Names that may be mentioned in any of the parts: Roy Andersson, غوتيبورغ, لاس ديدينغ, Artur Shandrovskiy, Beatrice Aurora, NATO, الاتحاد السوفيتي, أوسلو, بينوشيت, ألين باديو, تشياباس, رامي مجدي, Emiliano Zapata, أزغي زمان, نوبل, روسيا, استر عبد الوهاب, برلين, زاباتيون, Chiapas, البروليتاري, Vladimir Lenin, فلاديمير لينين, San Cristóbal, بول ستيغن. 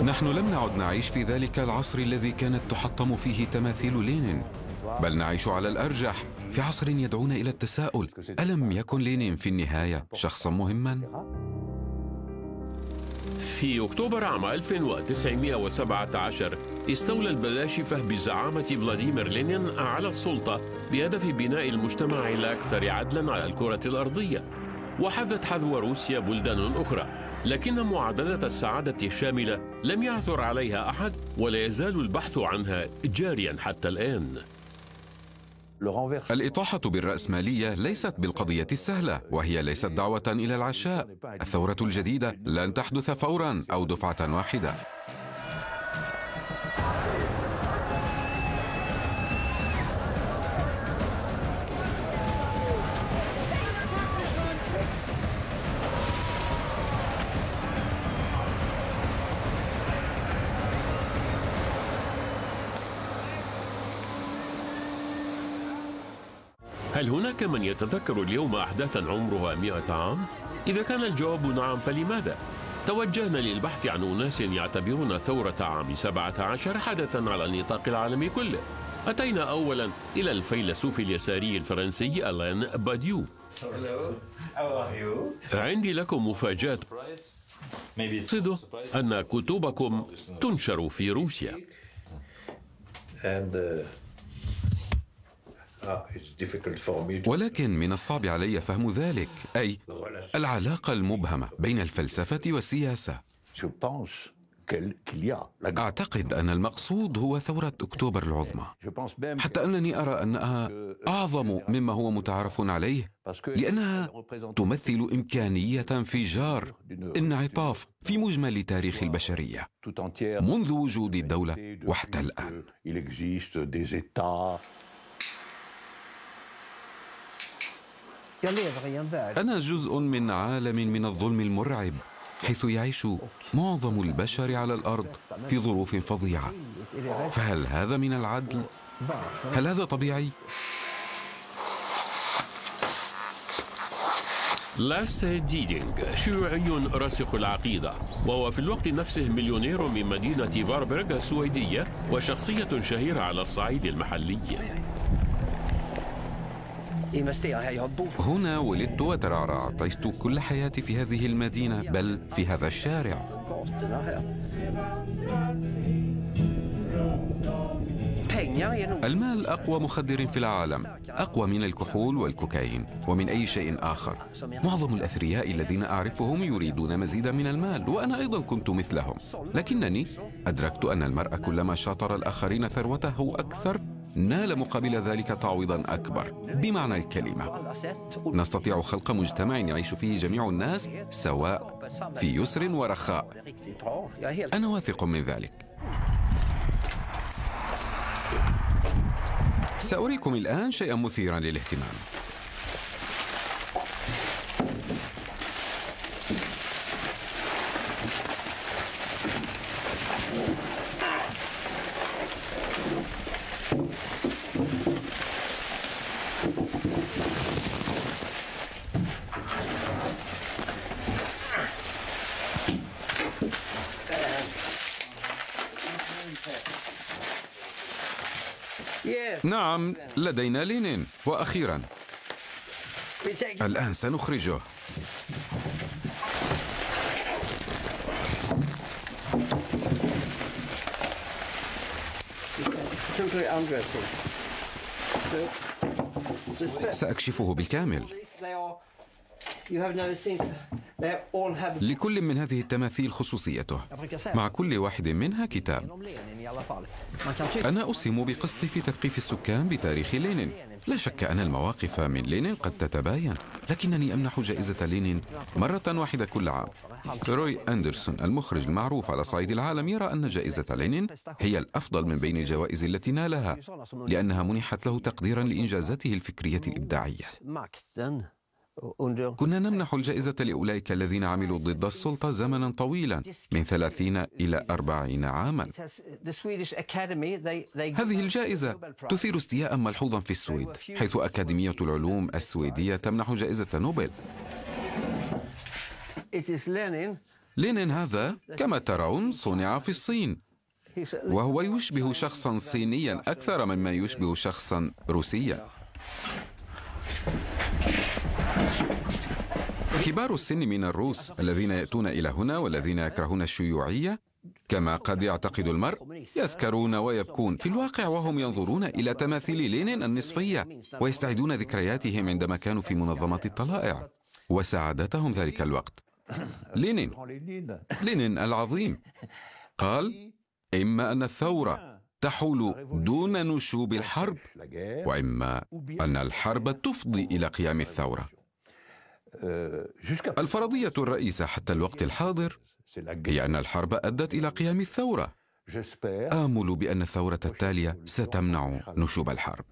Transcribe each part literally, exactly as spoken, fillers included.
نحن لم نعد نعيش في ذلك العصر الذي كانت تحطم فيه تماثيل لينين، بل نعيش على الأرجح في عصر يدعون إلى التساؤل: ألم يكن لينين في النهاية شخصا مهما؟ في أكتوبر عام ألف وتسعمئة وسبعة عشر استولى البلاشفة بزعامة فلاديمير لينين على السلطة بهدف بناء المجتمع الأكثر عدلا على الكرة الأرضية، وحذت حذو روسيا بلدان أخرى، لكن معادلة السعادة الشاملة لم يعثر عليها أحد، ولا يزال البحث عنها جاريا حتى الآن. الإطاحة بالرأسمالية ليست بالقضية السهلة، وهي ليست دعوة إلى العشاء. الثورة الجديدة لن تحدث فورا أو دفعة واحدة. هل هناك من يتذكر اليوم أحداثاً عمرها مئة عام؟ إذا كان الجواب نعم فلماذا؟ توجهنا للبحث عن أناس يعتبرون ثورة عام سبعة عشر حدثاً على النطاق العالمي كله. أتينا أولاً إلى الفيلسوف اليساري الفرنسي ألين باديو. عندي لكم مفاجأة، صدق أن كتبكم تنشر في روسيا. ولكن من الصعب علي فهم ذلك، أي العلاقة المبهمة بين الفلسفة والسياسة. أعتقد أن المقصود هو ثورة أكتوبر العظمى، حتى أنني أرى أنها أعظم مما هو متعارف عليه، لأنها تمثل إمكانية انفجار، انعطاف في مجمل تاريخ البشرية منذ وجود الدولة وحتى الآن. أنا جزء من عالم من الظلم المرعب، حيث يعيش معظم البشر على الأرض في ظروف فظيعة، فهل هذا من العدل؟ هل هذا طبيعي؟ لاس ديدينغ شيوعي راسخ العقيدة، وهو في الوقت نفسه مليونير من مدينة فاربرغ السويدية، وشخصية شهيرة على الصعيد المحلي. هنا ولدت وترعرعت، عشت كل حياتي في هذه المدينة، بل في هذا الشارع. المال أقوى مخدر في العالم، أقوى من الكحول والكوكايين ومن أي شيء آخر. معظم الأثرياء الذين أعرفهم يريدون مزيدا من المال، وأنا أيضا كنت مثلهم، لكنني أدركت أن المرء كلما شاطر الآخرين ثروته أكثر نال مقابل ذلك تعويضا أكبر بمعنى الكلمة. نستطيع خلق مجتمع يعيش فيه جميع الناس سواء في يسر ورخاء، أنا واثق من ذلك. سأريكم الآن شيئا مثيرا للاهتمام. نعم، لدينا لينين، وأخيرا الآن سنخرجه. سأكشفه بالكامل. لكل من هذه التماثيل خصوصيته، مع كل واحد منها كتاب. أنا أسهم بقسطي في تثقيف السكان بتاريخ لينين. لا شك أن المواقف من لينين قد تتباين، لكنني أمنح جائزة لينين مرة واحدة كل عام. روي أندرسون المخرج المعروف على صعيد العالم يرى أن جائزة لينين هي الأفضل من بين الجوائز التي نالها، لأنها منحت له تقديرا لإنجازاته الفكرية الإبداعية. كنا نمنح الجائزة لأولئك الذين عملوا ضد السلطة زمنا طويلا، من ثلاثين إلى أربعين عاما. هذه الجائزة تثير استياء ملحوظا في السويد، حيث أكاديمية العلوم السويدية تمنح جائزة نوبل. لينين هذا كما ترون صنع في الصين، وهو يشبه شخصا صينيا أكثر مما يشبه شخصا روسيا. كبار السن من الروس الذين يأتون إلى هنا والذين يكرهون الشيوعية كما قد يعتقد المرء يسكرون ويبكون، في الواقع وهم ينظرون إلى تماثيل لينين النصفية ويستعيدون ذكرياتهم عندما كانوا في منظمة الطلائع وسعادتهم ذلك الوقت. لينين لينين العظيم قال: إما أن الثورة تحول دون نشوب الحرب، وإما أن الحرب تفضي إلى قيام الثورة. الفرضية الرئيسة حتى الوقت الحاضر هي أن الحرب أدت إلى قيام الثورة. آمل بأن الثورة التالية ستمنع نشوب الحرب.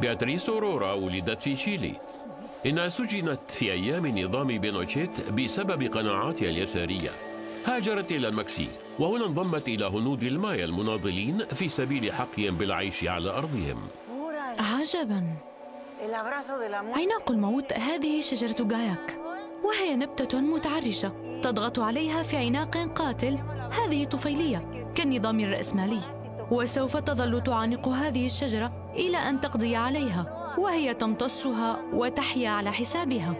بياتريس أورورا ولدت في تشيلي. إنها سجنت في أيام نظام بينوشيت بسبب قناعاتها اليسارية. هاجرت إلى المكسيك، وهنا انضمت إلى هنود المايا المناضلين في سبيل حقهم بالعيش على أرضهم. عجباً، عناق الموت هذه شجرة غاياك، وهي نبتة متعرجة تضغط عليها في عناق قاتل. هذه طفيلية كالنظام الرأسمالي، وسوف تظل تعانق هذه الشجرة إلى أن تقضي عليها، وهي تمتصها وتحيا على حسابها.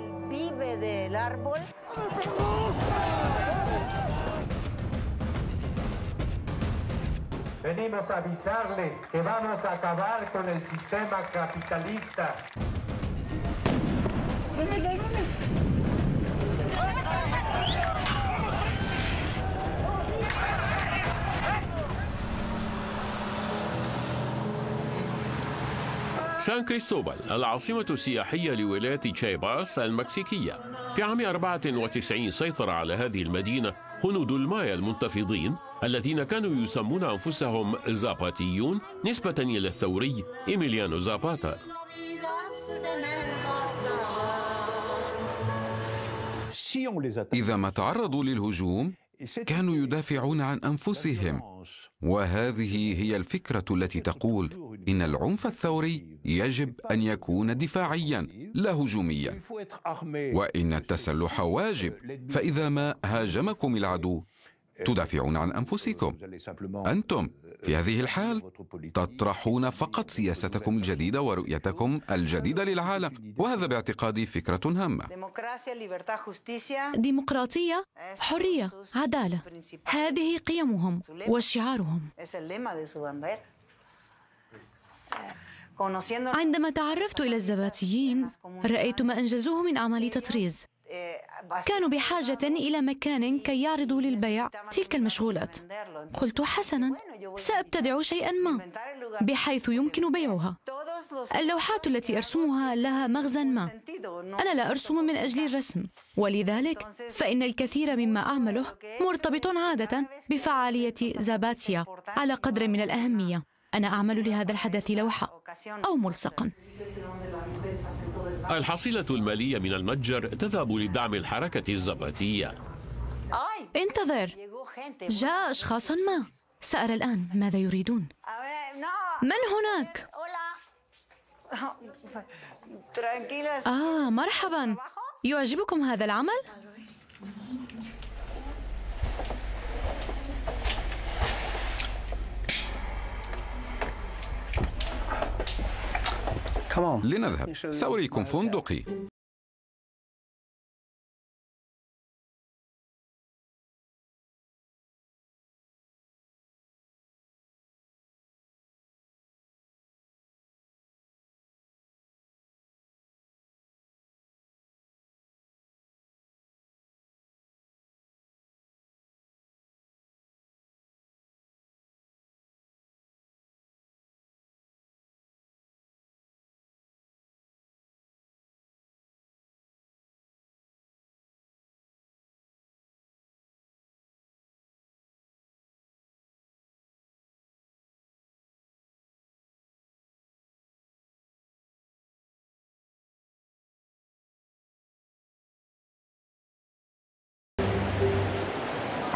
سان كريستوبال العاصمة السياحية لولاية تشايباس المكسيكية. في عام أربعة وتسعين سيطر على هذه المدينة هنود المايا المنتفضين الذين كانوا يسمون أنفسهم زاباتيون نسبة إلى الثوري إيميليانو زاباتا. إذا ما تعرضوا للهجوم كانوا يدافعون عن أنفسهم، وهذه هي الفكرة التي تقول إن العنف الثوري يجب أن يكون دفاعياً لا هجومياً، وإن التسلح واجب، فإذا ما هاجمكم العدو تدافعون عن أنفسكم. أنتم في هذه الحال تطرحون فقط سياستكم الجديدة ورؤيتكم الجديدة للعالم، وهذا باعتقادي فكرة هامة. ديمقراطية، حرية، عدالة، هذه قيمهم وشعارهم. عندما تعرفت إلى الزباتيين رأيت ما أنجزوه من أعمال تطريز. كانوا بحاجة إلى مكان كي يعرضوا للبيع تلك المشغولات. قلت: حسناً، سأبتدع شيئاً ما بحيث يمكن بيعها. اللوحات التي أرسمها لها مغزى ما. أنا لا أرسم من أجل الرسم، ولذلك فإن الكثير مما أعمله مرتبط عادة بفعالية زاباتيا على قدر من الأهمية. أنا أعمل لهذا الحدث لوحة أو ملصقاً. الحصيلة المالية من المتجر تذهب لدعم الحركة الزباتية. انتظر، جاء أشخاص ما، سأرى الآن ماذا يريدون. من هناك؟ آه، مرحباً، يعجبكم هذا العمل؟ لنذهب، سأريكم فندقي.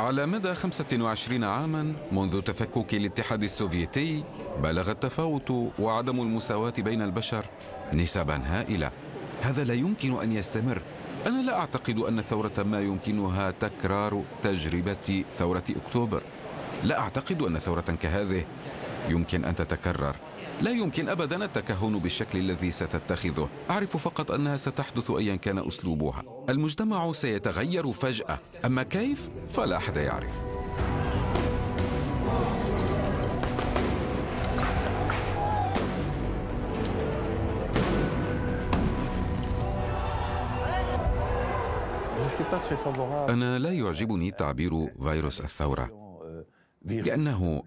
على مدى خمسة وعشرين عاماً منذ تفكك الاتحاد السوفيتي بلغ التفاوت وعدم المساواة بين البشر نسباً هائلة. هذا لا يمكن أن يستمر. أنا لا أعتقد أن ثورة ما يمكنها تكرار تجربة ثورة أكتوبر. لا أعتقد أن ثورة كهذه يمكن أن تتكرر. لا يمكن أبداً التكهن بالشكل الذي ستتخذه. أعرف فقط أنها ستحدث أياً كان أسلوبها. المجتمع سيتغير فجأة، أما كيف؟ فلا أحد يعرف. أنا لا يعجبني تعبير فيروس الثورة، لأنه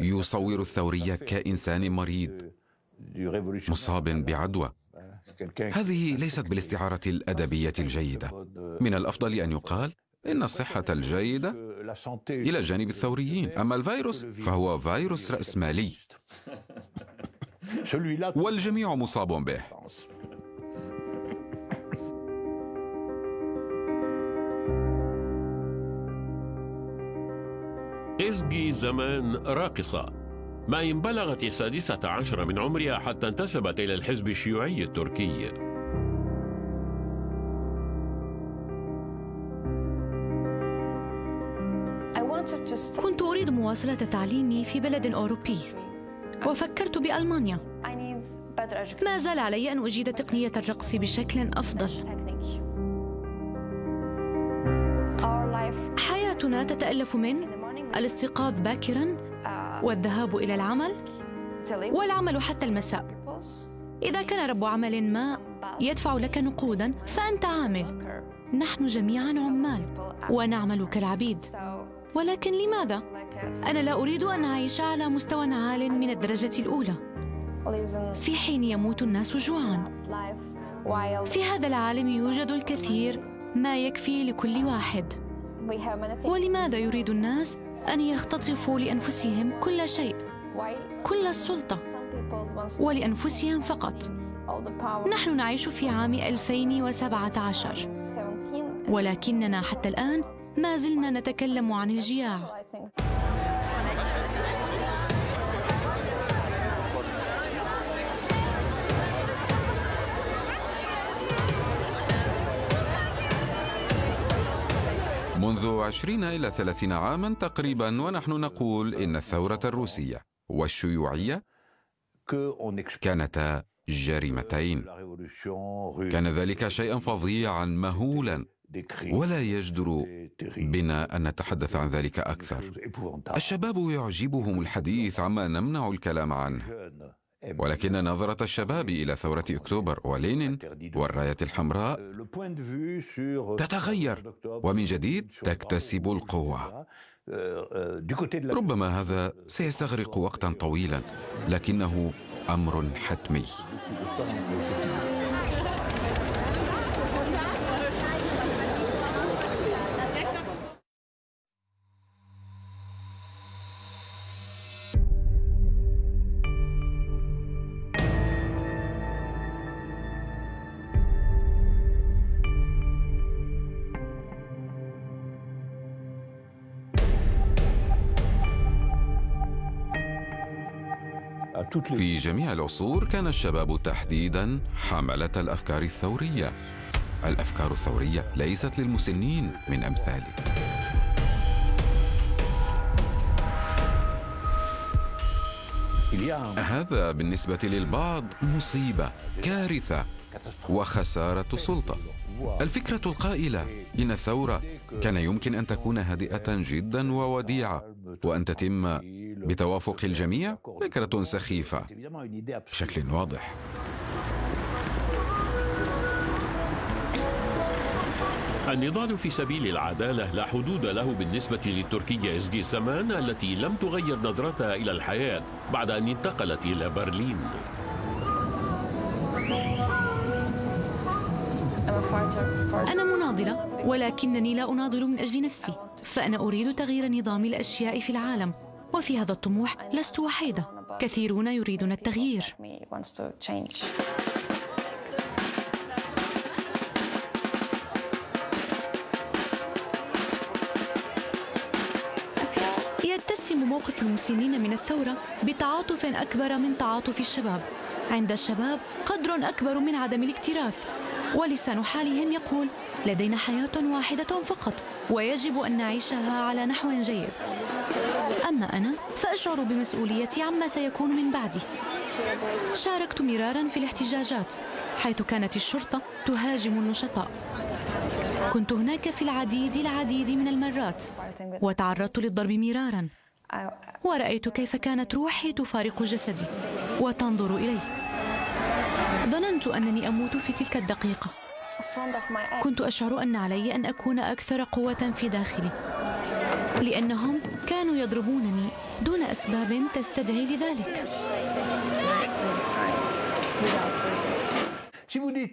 يصور الثورية كإنسان مريض مصاب بعدوى. هذه ليست بالاستعارة الأدبية الجيدة. من الأفضل أن يقال إن الصحة الجيدة إلى جانب الثوريين، أما الفيروس فهو فيروس رأسمالي والجميع مصاب به. أزغي زمان راقصة. ما إن بلغت السادسة عشرة من عمرها حتى انتسبت إلى الحزب الشيوعي التركي. كنت أريد مواصلة تعليمي في بلد أوروبي، وفكرت بألمانيا. ما زال علي أن أجيد تقنية الرقص بشكل أفضل. حياتنا تتألف من الاستيقاظ باكراً والذهاب إلى العمل والعمل حتى المساء. إذا كان رب عمل ما يدفع لك نقوداً فأنت عامل. نحن جميعاً عمال ونعمل كالعبيد. ولكن لماذا؟ أنا لا أريد أن أعيش على مستوى عال من الدرجة الأولى في حين يموت الناس جوعاً. في هذا العالم يوجد الكثير ما يكفي لكل واحد. ولماذا يريد الناس أن يختطفوا لأنفسهم كل شيء، كل السلطة ولأنفسهم فقط؟ نحن نعيش في عام ألفين وسبعة عشر، ولكننا حتى الآن ما زلنا نتكلم عن الجياع. منذ عشرين إلى ثلاثين عاماً تقريباً ونحن نقول إن الثورة الروسية والشيوعية كانتا جريمتين. كان ذلك شيئاً فظيعاً مهولاً، ولا يجدر بنا أن نتحدث عن ذلك أكثر. الشباب يعجبهم الحديث عما نمنع الكلام عنه، ولكن نظرة الشباب إلى ثورة أكتوبر ولينين والراية الحمراء تتغير ومن جديد تكتسب القوة. ربما هذا سيستغرق وقتا طويلا، لكنه أمر حتمي. في جميع العصور كان الشباب تحديداً حملة الأفكار الثورية. الأفكار الثورية ليست للمسنين من أمثالي. هذا بالنسبة للبعض مصيبة، كارثة وخسارة سلطة. الفكرة القائلة إن الثورة كان يمكن أن تكون هادئة جداً ووديعة وأن تتم بتوافق الجميع فكرة سخيفة بشكل واضح. النضال في سبيل العدالة لا حدود له بالنسبة للتركية أزغي زمان التي لم تغير نظرتها إلى الحياة بعد أن انتقلت إلى برلين. أنا مناضلة، ولكنني لا أناضل من أجل نفسي، فأنا أريد تغيير نظام الأشياء في العالم، وفي هذا الطموح لست وحيدة، كثيرون يريدون التغيير. موقف المسنين من الثورة بتعاطف أكبر من تعاطف الشباب. عند الشباب قدر أكبر من عدم الاكتراث، ولسان حالهم يقول لدينا حياة واحدة فقط ويجب أن نعيشها على نحو جيد. أما أنا فأشعر بمسؤوليتي عما سيكون من بعدي. شاركت مرارا في الاحتجاجات حيث كانت الشرطة تهاجم النشطاء. كنت هناك في العديد العديد من المرات وتعرضت للضرب مرارا، ورأيت كيف كانت روحي تفارق جسدي وتنظر إلي. ظننت أنني أموت في تلك الدقيقة. كنت أشعر أن علي أن أكون أكثر قوة في داخلي، لأنهم كانوا يضربونني دون أسباب تستدعي لذلك.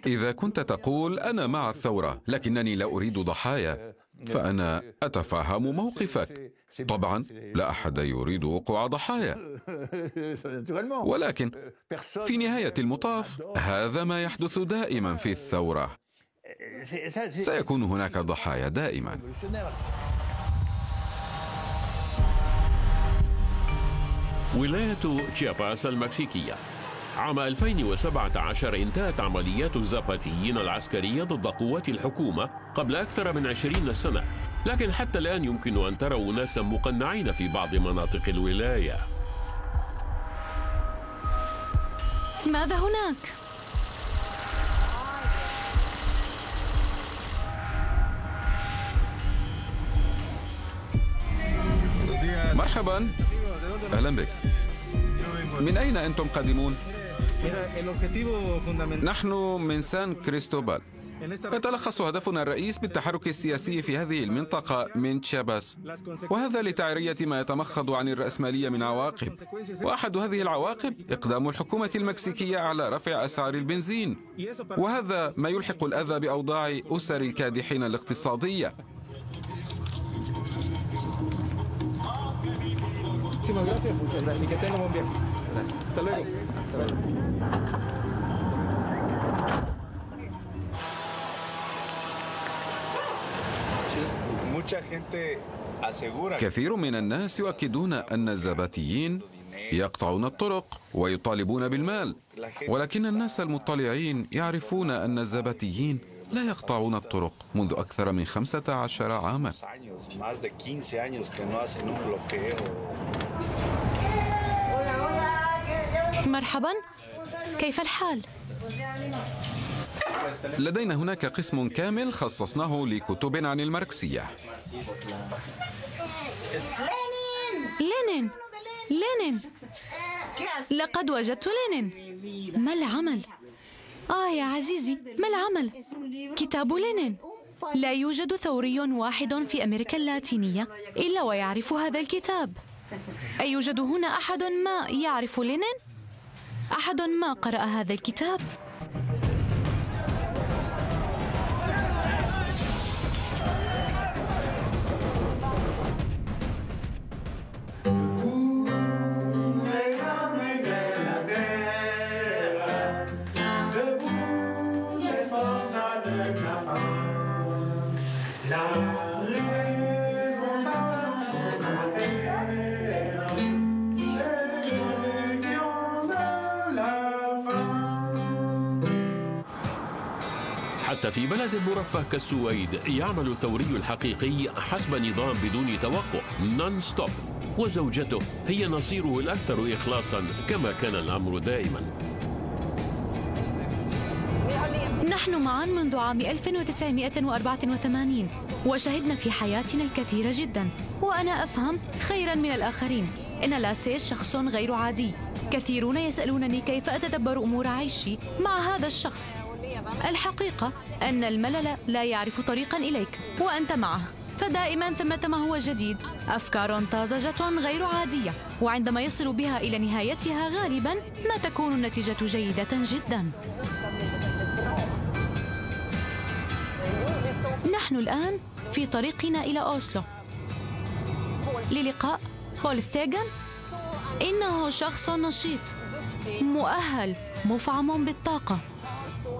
إذا كنت تقول أنا مع الثورة لكنني لا أريد ضحايا، فأنا أتفهم موقفك. طبعا لا أحد يريد وقوع ضحايا، ولكن في نهاية المطاف هذا ما يحدث دائما في الثورة، سيكون هناك ضحايا دائما. ولاية تشياباس المكسيكية. عام ألفين وسبعة عشر انتهت عمليات الزاباتيين العسكرية ضد قوات الحكومة قبل أكثر من عشرين سنة، لكن حتى الآن يمكن أن تروا ناسا مقنعين في بعض مناطق الولاية. ماذا هناك؟ مرحبا، أهلا بك. من أين أنتم قادمون؟ نحن من سان كريستوبال. يتلخص هدفنا الرئيس بالتحرك السياسي في هذه المنطقة من تشياباس، وهذا لتعرية ما يتمخض عن الرأسمالية من عواقب، وأحد هذه العواقب إقدام الحكومة المكسيكية على رفع أسعار البنزين، وهذا ما يلحق الأذى بأوضاع أسر الكادحين الاقتصادية. كثير من الناس يؤكدون أن الزباتيين يقطعون الطرق ويطالبون بالمال، ولكن الناس المطلعين يعرفون أن الزباتيين لا يقطعون الطرق منذ أكثر من خمسة عشر عاما. مرحبا، كيف الحال؟ لدينا هناك قسم كامل خصصناه لكتب عن الماركسية. لينين، لينين، لقد وجدت لينين. ما العمل؟ آه يا عزيزي، ما العمل؟ كتاب لينين. لا يوجد ثوري واحد في أمريكا اللاتينية إلا ويعرف هذا الكتاب. أيوجد هنا أحد ما يعرف لينين؟ أحد ما قرأ هذا الكتاب؟ حتى في بلد مرفه كالسويد يعمل الثوري الحقيقي حسب نظام بدون توقف، نون ستوب، وزوجته هي نصيره الأكثر إخلاصا كما كان الأمر دائما. نحن معا منذ عام ألف وتسعمئة وأربعة وثمانين وشهدنا في حياتنا الكثير جدا، وأنا أفهم خيرا من الآخرين إن لاسيس شخص غير عادي. كثيرون يسألونني كيف أتدبر أمور عيشي مع هذا الشخص. الحقيقة أن الملل لا يعرف طريقا إليك وأنت معه، فدائما ثمة ما هو جديد، أفكار طازجة غير عادية، وعندما يصل بها إلى نهايتها غالبا ما تكون النتيجة جيدة جدا. نحن الآن في طريقنا إلى أوسلو للقاء بول ستيغن. إنه شخص نشيط، مؤهل، مفعم بالطاقة،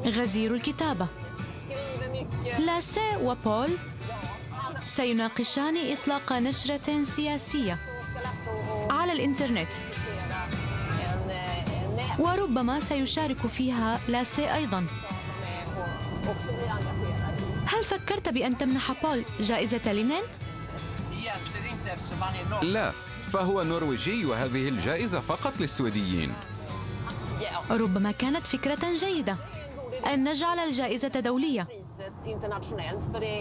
غزير الكتابة. لاسي وبول سيناقشان إطلاق نشرة سياسية الإنترنت، وربما سيشارك فيها لاسي أيضاً. هل فكرت بأن تمنح بول جائزة لينين؟ لا، فهو نرويجي وهذه الجائزة فقط للسويديين. ربما كانت فكرة جيدة أن نجعل الجائزة دولية،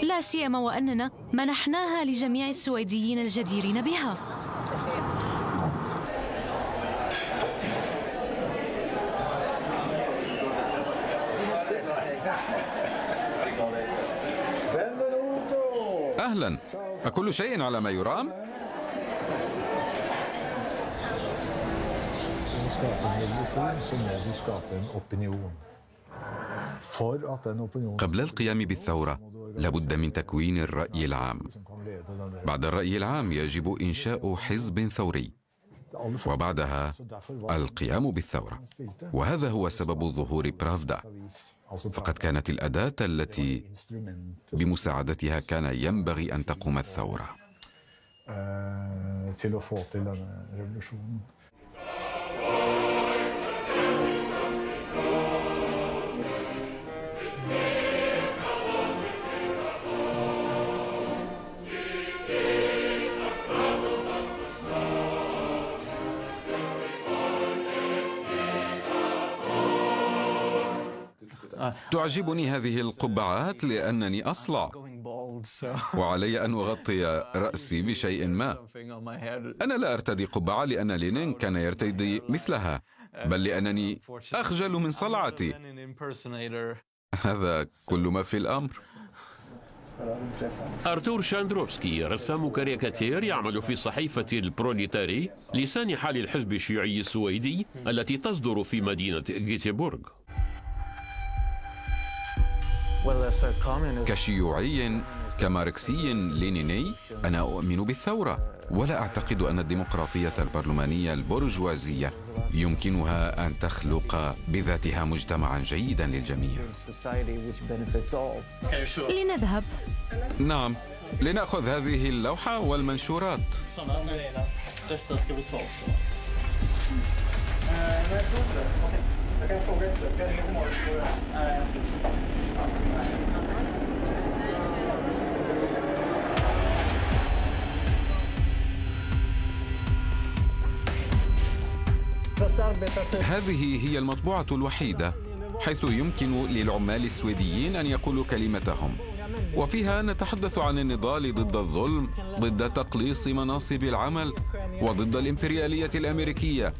لا سيما وأننا منحناها لجميع السويديين الجديرين بها. أهلاً، أكل شيء على ما يرام؟ قبل القيام بالثورة لابد من تكوين الرأي العام. بعد الرأي العام يجب إنشاء حزب ثوري، وبعدها القيام بالثورة. وهذا هو سبب ظهور برافدا، فقد كانت الأداة التي بمساعدتها كان ينبغي أن تقوم الثورة. تعجبني هذه القبعات لأنني أصلع، وعلي أن أغطي رأسي بشيء ما. أنا لا أرتدي قبعة لأن لينين كان يرتدي مثلها، بل لأنني أخجل من صلعتي. هذا كل ما في الأمر. أرتور شاندروفسكي، رسام كاريكاتير، يعمل في صحيفة البروليتاري، لسان حال الحزب الشيوعي السويدي التي تصدر في مدينة غوتيبورغ. كشيوعي كماركسي لينيني أنا أؤمن بالثورة، ولا أعتقد أن الديمقراطية البرلمانية البرجوازية يمكنها أن تخلق بذاتها مجتمعا جيدا للجميع. لنذهب. نعم، لنأخذ هذه اللوحة والمنشورات. هذه هي المطبوعة الوحيدة حيث يمكن للعمال السويديين أن يقولوا كلمتهم، وفيها نتحدث عن النضال ضد الظلم، ضد تقليص مناصب العمل، وضد الإمبريالية الأمريكية.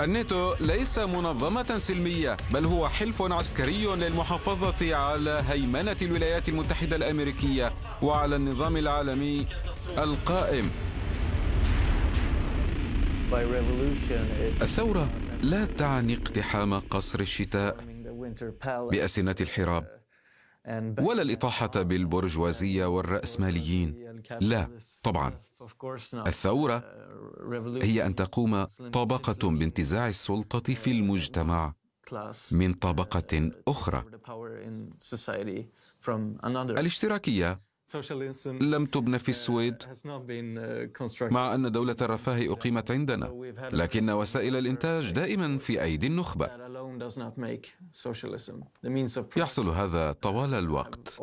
الناتو ليس منظمة سلمية، بل هو حلف عسكري للمحافظة على هيمنة الولايات المتحدة الأمريكية وعلى النظام العالمي القائم. الثورة لا تعني اقتحام قصر الشتاء بأسنة الحراب، ولا الإطاحة بالبرجوازية والرأسماليين. لا، طبعا. الثورة هي أن تقوم طبقة بانتزاع السلطة في المجتمع من طبقة أخرى. الاشتراكية لم تبنى في السويد، مع أن دولة الرفاه أقيمت عندنا، لكن وسائل الإنتاج دائما في أيدي النخبة. يحصل هذا طوال الوقت.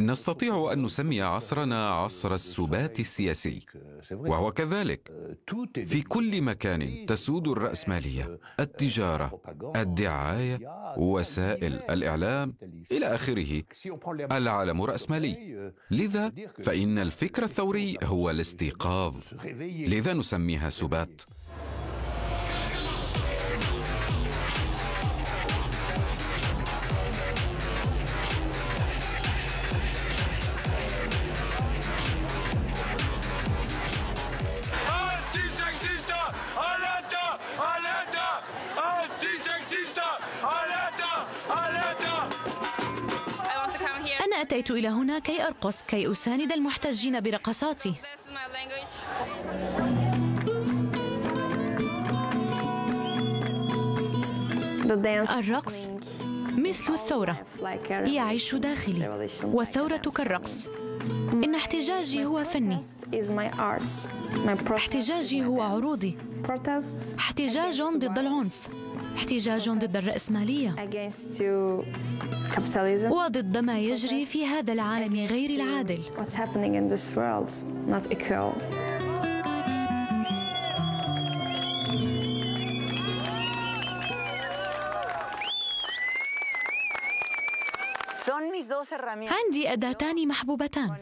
نستطيع أن نسمي عصرنا عصر السبات السياسي، وهو كذلك. في كل مكان تسود الرأسمالية، التجارة، الدعاية، وسائل الإعلام إلى آخره. العالم رأسمالي، لذا فإن الفكر الثوري هو الاستيقاظ، لذا نسميها سبات. أتيت إلى هنا كي أرقص، كي أساند المحتجين برقصاتي. الرقص مثل الثورة، يعيش داخلي، والثورة كالرقص، إن احتجاجي هو فني، احتجاجي هو عروضي، احتجاج ضد العنف، احتجاج ضد الرأسمالية وضد ما يجري في هذا العالم غير العادل. عندي أداتان محبوبتان،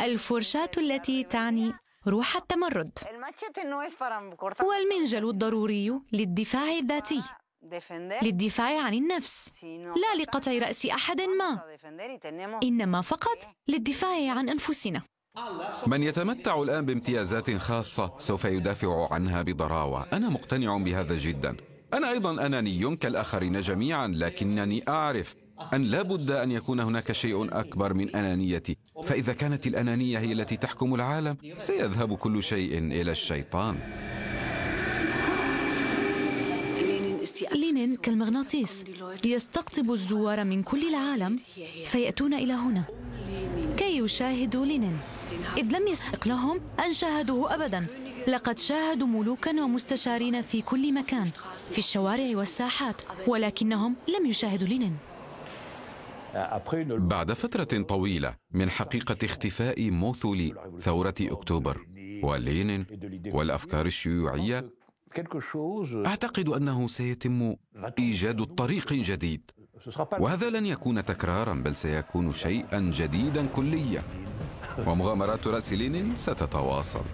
الفرشاة التي تعني روح التمرد، والمنجل الضروري للدفاع الذاتي، للدفاع عن النفس، لا لقطع رأس أحد ما، إنما فقط للدفاع عن أنفسنا. من يتمتع الآن بامتيازات خاصة سوف يدافع عنها بضراوة، أنا مقتنع بهذا جدا. أنا أيضا أناني كالآخرين جميعا، لكنني أعرف أن لا بد أن يكون هناك شيء أكبر من أنانيتي، فإذا كانت الأنانية هي التي تحكم العالم سيذهب كل شيء إلى الشيطان. لينين كالمغناطيس يستقطب الزوار من كل العالم فيأتون إلى هنا كي يشاهدوا لينين، إذ لم يسبق لهم أن شاهدوه أبداً. لقد شاهدوا ملوكاً ومستشارين في كل مكان، في الشوارع والساحات، ولكنهم لم يشاهدوا لينين. بعد فترة طويلة من حقيقة اختفاء موثولي ثورة أكتوبر ولينين والأفكار الشيوعية، أعتقد أنه سيتم إيجاد طريق جديد، وهذا لن يكون تكراراً بل سيكون شيئاً جديداً كلياً، ومغامرات رأس لينين ستتواصل.